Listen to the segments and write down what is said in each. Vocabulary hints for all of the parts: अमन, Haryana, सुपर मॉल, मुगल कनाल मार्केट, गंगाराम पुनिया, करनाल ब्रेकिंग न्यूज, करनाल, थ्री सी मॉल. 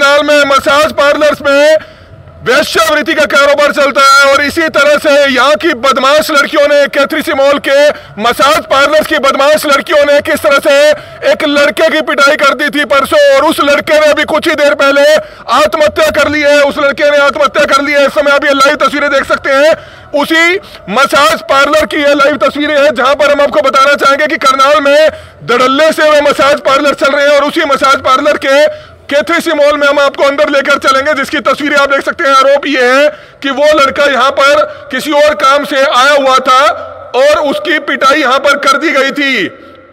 करनाल में massage parlours में वेश्यावृत्ति का कारोबार चलता है और इसी तरह से यहाँ की बदमाश लड़कियों ने थ्री सी मॉल के मसाज पार्लर्स की बदमाश लड़कियों ने किस तरह से एक लड़के की पिटाई कर दी थी परसों, और उस लड़के ने अभी कुछ ही देर पहले आत्महत्या कर ली है। उस लड़के ने आत्महत्या कर ली है। इस समय आप ये लाइव तस्वीरें देख सकते हैं, उसी मसाज पार्लर की ये लाइव तस्वीरें हैं जहां पर हम आपको बताना चाहेंगे कि करनाल में धड़ल्ले से वह मसाज पार्लर चल रहे हैं और उसी मसाज पार्लर के थ्री सी मॉल में हम आपको अंदर लेकर चलेंगे जिसकी तस्वीरें आप देख सकते हैं। आरोप यह है कि वो लड़का यहां पर किसी और काम से आया हुआ था और उसकी पिटाई यहां पर कर दी गई थी,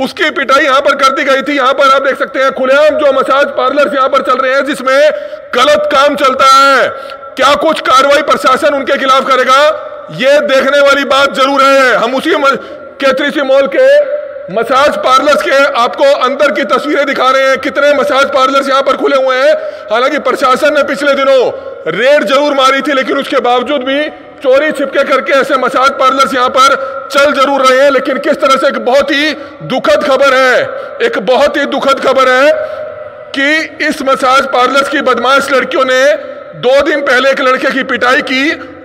उसकी पिटाई यहां पर कर दी गई थी। यहां पर आप देख सकते हैं खुलेआम जो मसाज पार्लर यहां पर चल रहे हैं जिसमें गलत काम चलता है, क्या कुछ कार्रवाई प्रशासन उनके खिलाफ करेगा यह देखने वाली बात जरूर है। हम उसी थ्री सी मॉल के मसाज पार्लर्स के आपको अंदर की तस्वीरें दिखा रहे हैं, कितने मसाज पार्लर्स यहां पर खुले हुए हैं। हालांकि प्रशासन ने पिछले दिनों रेड जरूर मारी थी लेकिन उसके बावजूद भी चोरी छिपके करके ऐसे मसाज पार्लर्स यहां पर चल जरूर रहे हैं। लेकिन किस तरह से एक बहुत ही दुखद खबर है, एक बहुत ही दुखद खबर है कि इस मसाज पार्लर्स की बदमाश लड़कियों ने 2 दिन पहले एक लड़के की पिटाई की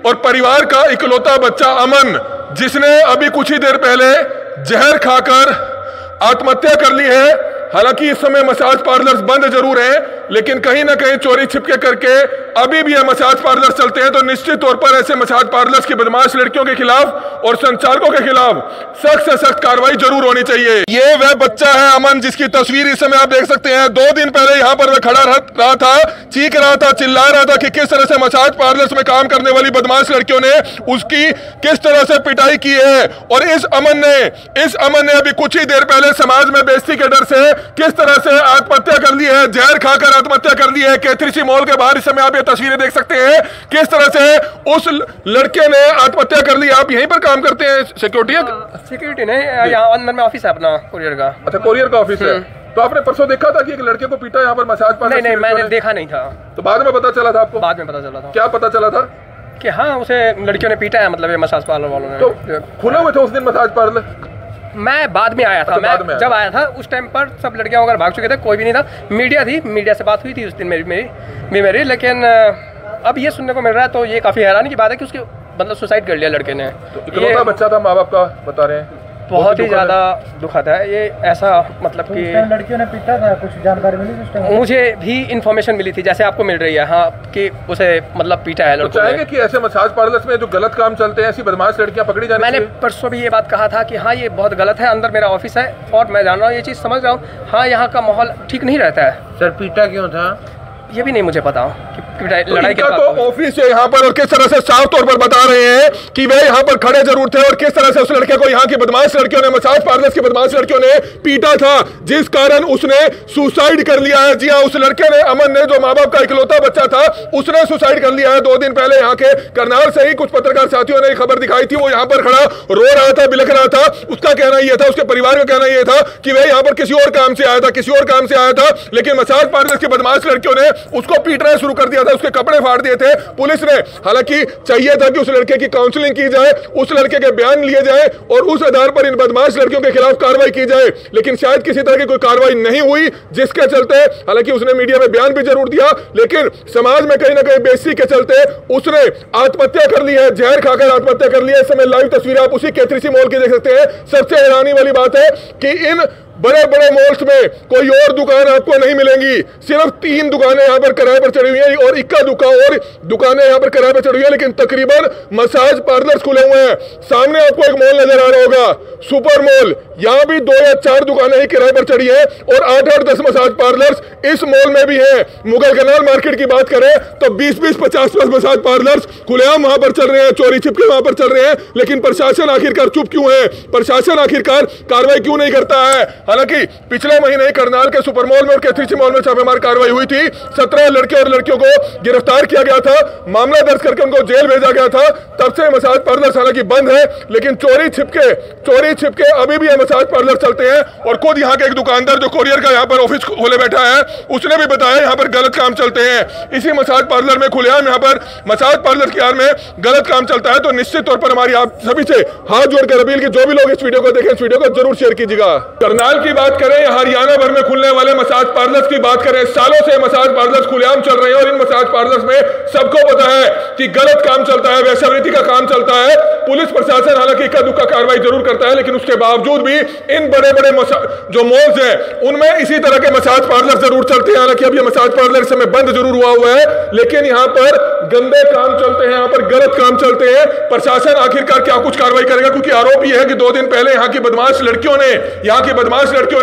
और परिवार का इकलौता बच्चा अमन, जिसने अभी कुछ ही देर पहले जहर खाकर आत्महत्या कर ली है। हालांकि इस समय मसाज पार्लर्स बंद जरूर हैं लेकिन कहीं ना कहीं चोरी छिपके करके अभी भी ये मसाज पार्लर्स चलते हैं, तो निश्चित तौर पर ऐसे मसाज पार्लर्स की बदमाश लड़कियों के खिलाफ और संचालकों के खिलाफ सख्त से सख्त कार्रवाई जरूर होनी चाहिए। ये वह बच्चा है अमन जिसकी तस्वीर इस समय आप देख सकते हैं। 2 दिन पहले यहाँ पर वह खड़ा रहा था, चीख रहा था, चिल्ला रहा था कि किस तरह से मसाज पार्लर्स में काम करने वाली बदमाश लड़कियों ने उसकी किस तरह से पिटाई की है, और इस अमन ने अभी कुछ ही देर पहले समाज में बेइज्जती के डर से किस तरह से आत्महत्या कर ली है, जहर खाकर आत्महत्या कर ली है। थ्री सी मॉल के बाहर इस समय आप ये तस्वीरें देख सकते हैं, किस तरह से उस लड़के ने आत्महत्या कर ली। आप यहीं पर काम करते हैं? सिक्योरिटी नहीं, यहाँ अंदर में ऑफिस है अपना कोरियर का। अच्छा, कोरियर का ऑफिस है। तो आपने परसों देखा था कि एक लड़के को पीटा यहाँ पर मसाज पार्लर? नहीं, मैंने देखा नहीं था। तो बाद में पता चला था आपको? बाद में पता चला था। क्या पता चला था? कि हाँ, उसे लड़कियों ने पीटा है, मतलब ये मसाज पार्लर वालों ने। तो खुले हुए थे उस दिन मसाज पार्लर? मैं बाद में आया था। मैं जब आया था उस टाइम पर सब लड़कियां वगैरह भाग चुके थे, कोई भी नहीं था। मीडिया थी, मीडिया से बात हुई थी उस दिन मेरी। लेकिन अब ये सुनने को मिल रहा है तो ये काफ़ी हैरानी की बात है कि उसके मतलब सुसाइड कर लिया लड़के ने। तो इकलौता बच्चा था, माँ बाप का बता रहे हैं। बहुत ही ज़्यादा दुखद है ये, ऐसा मतलब कि लड़कियों ने पीटा था। कुछ जानकारी मिली? मुझे भी इन्फॉर्मेशन मिली थी जैसे आपको मिल रही है, हाँ, कि उसे मतलब पीटा है लड़कों ने। कि ऐसे मसाज पार्लर्स में जो गलत काम चलते हैं, ऐसी बदमाश लड़कियां पकड़ी जाती हैं। मैंने परसों भी ये बात कहा था कि हाँ ये बहुत गलत है। अंदर मेरा ऑफिस है और मैं जान रहा हूँ, ये चीज़ समझ रहा हूँ। हाँ, यहाँ का माहौल ठीक नहीं रहता है। सर पीटा क्यों था ये भी नहीं मुझे पता कि लड़ाई का तो ऑफिस है यहाँ पर, और किस तरह से साफ तौर पर बता रहे हैं कि वे यहाँ पर खड़े जरूर थे और किस तरह से उस लड़के को यहाँ की बदमाश लड़कियों ने, मसाज पार्लर्स की बदमाश लड़कियों ने पीटा था, जिस कारण उसने सुसाइड कर लिया है। जी हाँ, उस लड़के ने, अमन ने, जो माँ बाप का इकलौता बच्चा था, उसने सुसाइड कर लिया है। 2 दिन पहले यहाँ के करनाल से ही कुछ पत्रकार साथियों ने खबर दिखाई थी। वो यहाँ पर खड़ा रो रहा था, बिलख रहा था। उसका कहना यह था, उसके परिवार का कहना यह था कि वह यहाँ पर किसी और काम से आया था, किसी और काम से आया था, लेकिन मसाज पार्लर्स की बदमाश लड़कियों ने उसको पीटना शुरू कर दिया था, उसके कपड़े फाड़ दिए थे पुलिस ने। हालांकि चाहिए था कि उस लड़के की काउंसलिंग की जाए, उस लड़के के बयान लिए जाए और उस आधार पर इन बदमाश लड़कियों के खिलाफ कार्रवाई की जाए, लेकिन शायद किसी तरह की कोई कार्रवाई नहीं हुई, जिसके चलते हालांकि उसने मीडिया में बयान भी जरूर दिया लेकिन समाज में कहीं ना कहीं बेइज्जती के चलते उसने आत्महत्या कर ली है, जहर खाकर आत्महत्या कर ली है। इस समय लाइव तस्वीरें आप उसी थ्री सी मॉल की देख सकते हैं। सबसे हैरानी वाली बात है कि इन बड़े बड़े मॉल्स में कोई और दुकान आपको नहीं मिलेंगी, सिर्फ 3 दुकानें यहाँ पर किराए पर चढ़ी हुई हैं और इक्का दुक्का और दुकानें यहाँ पर किराए पर चढ़ी हुई हैं, लेकिन तकरीबन मसाज पार्लर्स खुले हुए हैं। सामने आपको एक मॉल नजर आ रहा होगा, सुपर मॉल, यहाँ भी 2 या 4 दुकानें ही किराए पर चढ़ी है और 8-8-10 मसाज पार्लर्स इस मॉल में भी है। मुगल कनाल मार्केट की बात करें तो 20-20, 50-50 मसाज पार्लर्स खुलेआम वहां पर चल रहे हैं, चोरी छिपके वहां पर चल रहे हैं। लेकिन प्रशासन आखिरकार चुप क्यों है, प्रशासन आखिरकार कार्रवाई क्यों नहीं करता है? हालांकि पिछले महीने करनाल के सुपर मॉल में और थ्री सी मॉल में छापेमार कार्रवाई हुई थी, 17 लड़के और लड़कियों को गिरफ्तार किया गया था, मामला दर्ज करके उनको जेल भेजा गया था। तब से मसाज पार्लर हालांकि बंद है लेकिन चोरी छिपके अभी भी मसाज पार्लर चलते हैं। और खुद यहाँ के एक दुकानदार जो कोरियर का यहाँ पर ऑफिस खोले बैठा है, उसने भी बताया यहाँ पर गलत काम चलते हैं, इसी मसाज पार्लर में खुलेआम यहाँ पर मसाज पार्लर की आड़ में गलत काम चलता है। तो निश्चित तौर पर हमारी आप सभी से हाथ जोड़कर अपील की जो भी लोग इस वीडियो को देखें, इस वीडियो को जरूर शेयर कीजिएगा। करनाल की बात करें, हरियाणा भर में खुलने वाले मसाज पार्लर्स की बात करें, सालों से मसाज पार्लर्स खुलेआम चल रहे हैं और इन मसाज पार्लर्स में सबको पता है कि गलत काम चलता है, वैश्यावृत्ति का काम चलता है। पुलिस प्रशासन हालांकि इक्का दुक्का कार्रवाई जरूर करता है, लेकिन उसके बावजूद भी इन बड़े बड़े जो मॉल्स हैं उनमें इसी तरह के मसाज पार्लर जरूर चलते हैं। हालांकि अब ये मसाज पार्लर इस समय बंद जरूर हुआ है, लेकिन यहाँ पर गंदे काम चलते हैं, यहाँ पर गलत काम चलते हैं। प्रशासन आखिरकार क्या कुछ कार्रवाई करेगा, क्योंकि आरोप यह है कि 2 दिन पहले यहाँ की बदमाश लड़कियों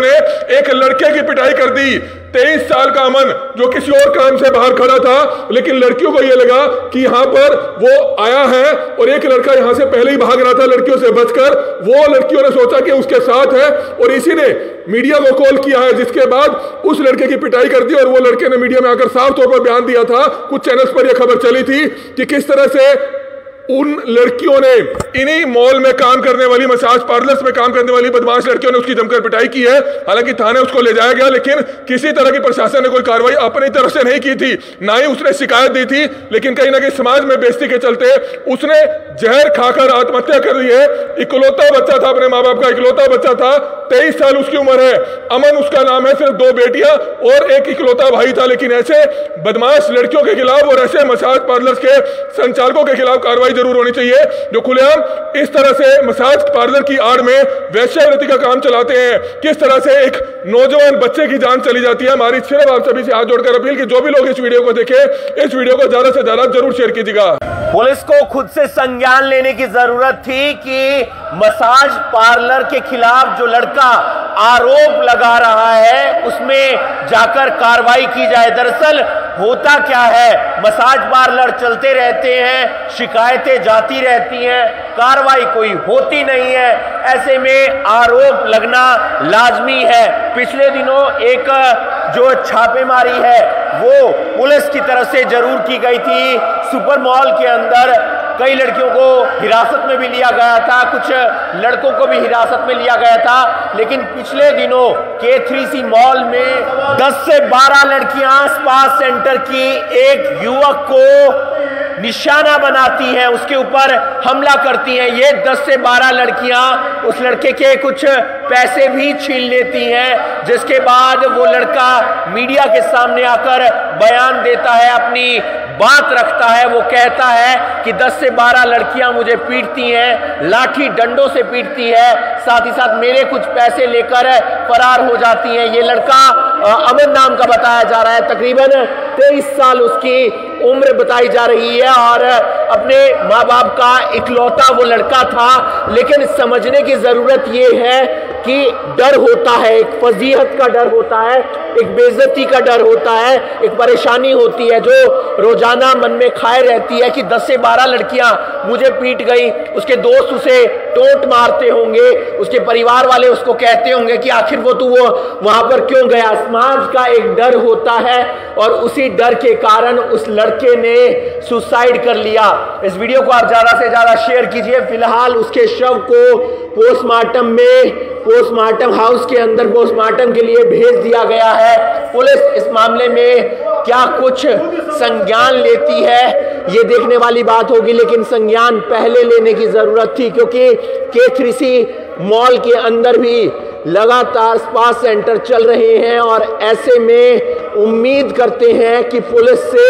ने एक लड़के की पिटाई कर दी। 23 साल का अमन जो किसी और काम से बाहर खड़ा था, लेकिन लड़कियों को यह लगा कि यहां पर वो आया है और एक लड़का यहां से पहले ही भाग रहा था लड़कियों से बचकर। वो लड़कियों ने सोचा कि उसके साथ है और इसी ने मीडिया को कॉल किया है, जिसके बाद उस लड़के की पिटाई कर दी। और वो लड़के ने मीडिया में आकर साफ तौर पर बयान दिया था, कुछ चैनल्स पर यह खबर चली थी कि किस तरह से उन लड़कियों ने, इन्हीं मॉल में काम करने वाली, मसाज पार्लर्स में काम करने वाली बदमाश लड़कियों ने उसकी जमकर पिटाई की है। हालांकि थाने उसको ले जाया गया, लेकिन किसी तरह की प्रशासन ने कोई कार्रवाई अपनी तरफ से नहीं की थी, ना ही उसने शिकायत दी थी। लेकिन कहीं ना कहीं समाज में बेइज्जती के चलते उसने जहर खाकर आत्महत्या कर ली है। इकलौता बच्चा था, अपने माँ बाप का इकलौता बच्चा था, 23 साल उसकी उम्र है। अमन उसका नाम है, सिर्फ 2 बेटियां और एक इकलौता भाई था। लेकिन ऐसे बदमाश लड़कियों के खिलाफ और ऐसे मसाज पार्लर्स के संचालकों के खिलाफ कार्रवाई जरूर होनी चाहिए, जो खुलेआम इस तरह से मसाज पार्लर की आड़ में वैश्यावृत्ति का काम चलाते हैं। किस तरह से एक नौजवान बच्चे की जान चली जाती है। हमारी सिर्फ आप सभी से हाथ जोड़कर अपील कि जो भी लोग इस वीडियो को देखें, इस वीडियो को ज्यादा से ज्यादा जरूर शेयर कीजिएगा। पुलिस को खुद से संज्ञान लेने की जरूरत थी कि मसाज पार्लर के खिलाफ जो लड़का आरोप लगा रहा है उसमें जाकर कार्रवाई की जाए। दरअसल होता क्या है, मसाज पार्लर चलते रहते हैं, शिकायतें जाती रहती हैं, कार्रवाई कोई होती नहीं है। ऐसे में आरोप लगना लाजमी है। पिछले दिनों एक जो छापेमारी है वो पुलिस की तरफ से जरूर की गई थी। सुपर मॉल के अंदर कई लड़कियों को हिरासत में भी लिया गया था, कुछ लड़कों को भी हिरासत में लिया गया था। लेकिन पिछले दिनों के 3C मॉल में 10 से 12 लड़कियां स्पा सेंटर की एक युवक को निशाना बनाती हैं, उसके ऊपर हमला करती हैं। ये 10 से 12 लड़कियां उस लड़के के कुछ पैसे भी छीन लेती हैं, जिसके बाद वो लड़का मीडिया के सामने आकर बयान देता है, अपनी बात रखता है। वो कहता है कि 10 से 12 लड़कियां मुझे पीटती हैं, लाठी डंडों से पीटती है, साथ ही साथ मेरे कुछ पैसे लेकर फरार हो जाती हैं। ये लड़का अमन नाम का बताया जा रहा है, तकरीबन 23 साल उसकी उम्र बताई जा रही है और अपने माँ बाप का इकलौता वो लड़का था। लेकिन समझने की ज़रूरत ये है कि डर होता है, एक फजीहत का डर होता है, एक बेइज्जती का डर होता है, एक परेशानी होती है जो रोज़ाना मन में खाए रहती है कि 10 से 12 लड़कियां मुझे पीट गई। उसके दोस्त उसे टोट मारते होंगे, उसके परिवार वाले उसको कहते होंगे कि आखिर वो वहाँ पर क्यों गया। समाज का एक डर होता है और उसी डर के कारण उस लड़के ने सुसाइड कर लिया। इस वीडियो को आप ज़्यादा से ज़्यादा शेयर कीजिए। फिलहाल उसके शव को पोस्टमार्टम हाउस के अंदर पोस्टमार्टम के लिए भेज दिया गया है। पुलिस इस मामले में क्या कुछ संज्ञान लेती है, ये देखने वाली बात होगी। लेकिन संज्ञान पहले लेने की ज़रूरत थी, क्योंकि K3C मॉल के अंदर भी लगातार स्पा सेंटर चल रहे हैं और ऐसे में उम्मीद करते हैं कि पुलिस से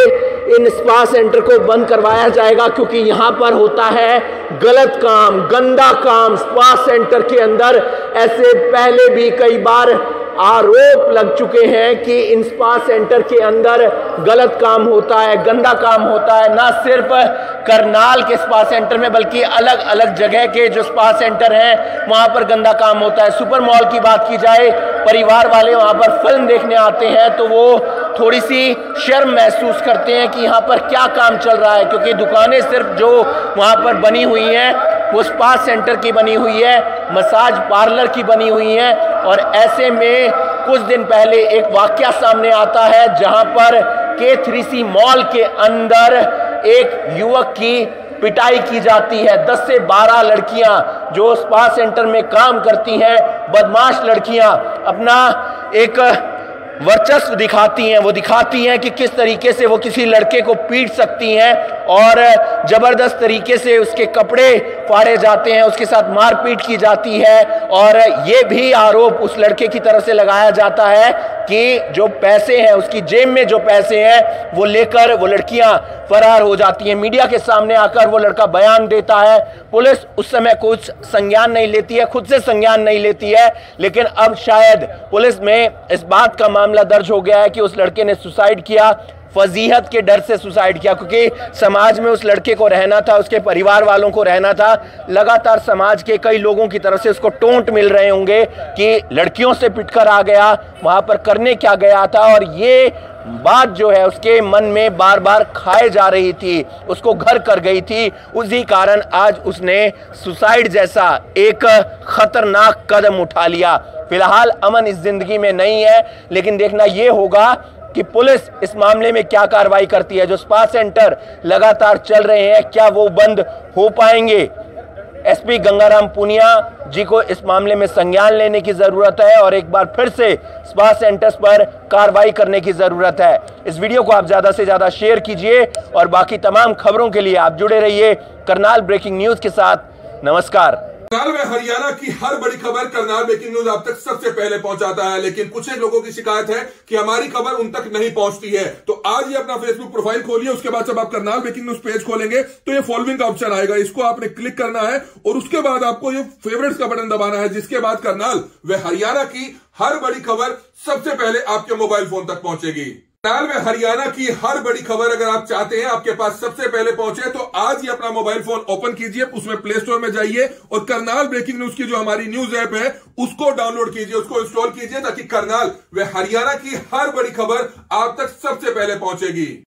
इन स्पा सेंटर को बंद करवाया जाएगा, क्योंकि यहाँ पर होता है गलत काम, गंदा काम। स्पा सेंटर के अंदर ऐसे पहले भी कई बार आरोप लग चुके हैं कि इन स्पा सेंटर के अंदर गलत काम होता है, गंदा काम होता है। ना सिर्फ करनाल के स्पा सेंटर में, बल्कि अलग अलग जगह के जो स्पा सेंटर हैं वहाँ पर गंदा काम होता है। सुपर मॉल की बात की जाए, परिवार वाले वहाँ पर फिल्म देखने आते हैं तो वो थोड़ी सी शर्म महसूस करते हैं कि यहाँ पर क्या काम चल रहा है, क्योंकि दुकानें सिर्फ जो वहाँ पर बनी हुई हैं वो स्पा सेंटर की बनी हुई है, मसाज पार्लर की बनी हुई है। और ऐसे में कुछ दिन पहले एक वाकया सामने आता है जहां पर K3C मॉल के अंदर एक युवक की पिटाई की जाती है। 10 से 12 लड़कियां जो स्पा सेंटर में काम करती हैं, बदमाश लड़कियां, अपना एक वर्चस्व दिखाती हैं। वो दिखाती हैं कि किस तरीके से वो किसी लड़के को पीट सकती हैं और ज़बरदस्त तरीके से उसके कपड़े फाड़े जाते हैं, उसके साथ मारपीट की जाती है। और ये भी आरोप उस लड़के की तरफ से लगाया जाता है कि जो पैसे हैं, उसकी जेब में जो पैसे हैं वो लेकर वो लड़कियां फरार हो जाती हैं। मीडिया के सामने आकर वो लड़का बयान देता है, पुलिस उस समय कुछ संज्ञान नहीं लेती है, खुद से संज्ञान नहीं लेती है। लेकिन अब शायद पुलिस में इस बात का मामला दर्ज हो गया है कि उस लड़के ने सुसाइड किया, फजीहत के डर से सुसाइड किया, क्योंकि समाज में उस लड़के को रहना था, उसके परिवार वालों को रहना था। लगातार समाज के कई लोगों की तरफ से उसको टोंट मिल रहे होंगे कि लड़कियों से पिटकर आ गया, वहाँ पर करने क्या गया था। और ये बात जो है उसके मन में बार बार खाए जा रही थी, उसको घर कर गई थी। उसी कारण आज उसने सुसाइड जैसा एक खतरनाक कदम उठा लिया। फिलहाल अमन इस जिंदगी में नहीं है, लेकिन देखना ये होगा कि पुलिस इस मामले में क्या कार्रवाई करती है। जो स्पा सेंटर लगातार चल रहे हैं, क्या वो बंद हो पाएंगे? एसपी गंगाराम पुनिया जी को इस मामले में संज्ञान लेने की ज़रूरत है और एक बार फिर से स्पा सेंटर्स पर कार्रवाई करने की ज़रूरत है। इस वीडियो को आप ज़्यादा से ज़्यादा शेयर कीजिए और बाकी तमाम खबरों के लिए आप जुड़े रहिए करनाल ब्रेकिंग न्यूज़ के साथ। नमस्कार। करनाल में हरियाणा की हर बड़ी खबर करनाल ब्रेकिंग न्यूज आप तक सबसे पहले पहुंचाता है, लेकिन कुछ एक लोगों की शिकायत है कि हमारी खबर उन तक नहीं पहुंचती है। तो आज ही अपना फेसबुक प्रोफाइल खोलिए, उसके बाद जब आप करनाल ब्रेकिंग न्यूज पेज खोलेंगे तो ये फॉलोइंग का ऑप्शन आएगा, इसको आपने क्लिक करना है और उसके बाद आपको ये फेवरेट्स का बटन दबाना है, जिसके बाद करनाल व हरियाणा की हर बड़ी खबर सबसे पहले आपके मोबाइल फोन तक पहुंचेगी। करनाल में हरियाणा की हर बड़ी खबर अगर आप चाहते हैं आपके पास सबसे पहले पहुंचे, तो आज ही अपना मोबाइल फोन ओपन कीजिए, उसमें प्ले स्टोर में जाइए और करनाल ब्रेकिंग न्यूज की जो हमारी न्यूज ऐप है उसको डाउनलोड कीजिए, उसको इंस्टॉल कीजिए, ताकि करनाल व हरियाणा की हर बड़ी खबर आप तक सबसे पहले पहुंचेगी।